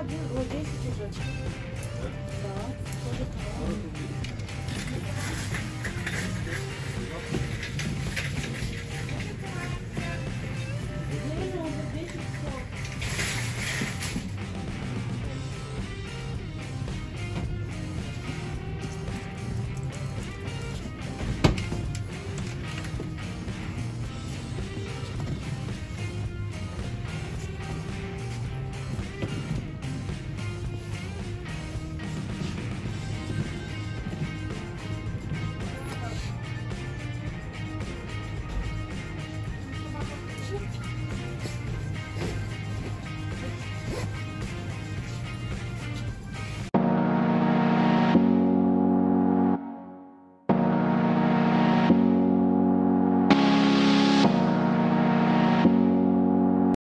1 10 узелочков.